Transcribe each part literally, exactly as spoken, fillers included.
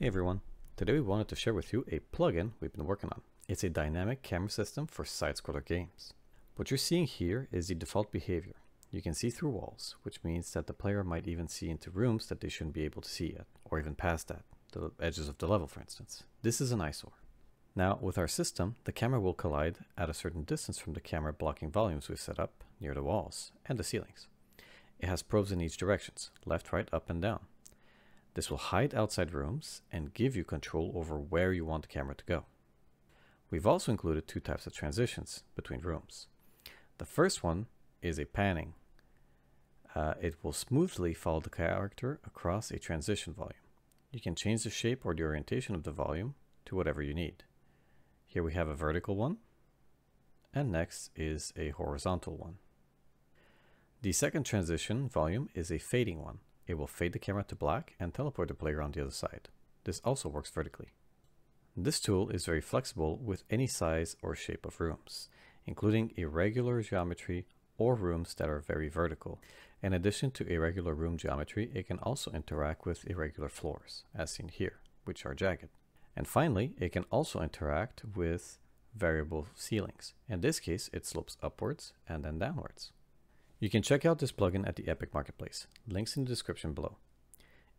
Hey everyone, today we wanted to share with you a plugin we've been working on. It's a dynamic camera system for side-scroller games. What you're seeing here is the default behavior. You can see through walls, which means that the player might even see into rooms that they shouldn't be able to see yet, or even past that, the edges of the level for instance. This is an eyesore. Now with our system, the camera will collide at a certain distance from the camera blocking volumes we've set up near the walls and the ceilings. It has probes in each direction, left, right, up and down. This will hide outside rooms and give you control over where you want the camera to go. We've also included two types of transitions between rooms. The first one is a panning. Uh, it will smoothly follow the character across a transition volume. You can change the shape or the orientation of the volume to whatever you need. Here we have a vertical one, and next is a horizontal one. The second transition volume is a fading one. It will fade the camera to black and teleport the player on the other side. This also works vertically. This tool is very flexible with any size or shape of rooms, including irregular geometry or rooms that are very vertical. In addition to irregular room geometry, it can also interact with irregular floors, as seen here, which are jagged. And finally, it can also interact with variable ceilings. In this case, it slopes upwards and then downwards. You can check out this plugin at the Epic Marketplace, links in the description below.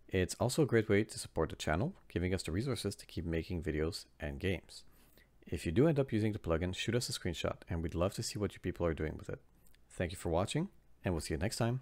It's also a great way to support the channel, giving us the resources to keep making videos and games. If you do end up using the plugin, shoot us a screenshot and we'd love to see what you people are doing with it. Thank you for watching, and we'll see you next time.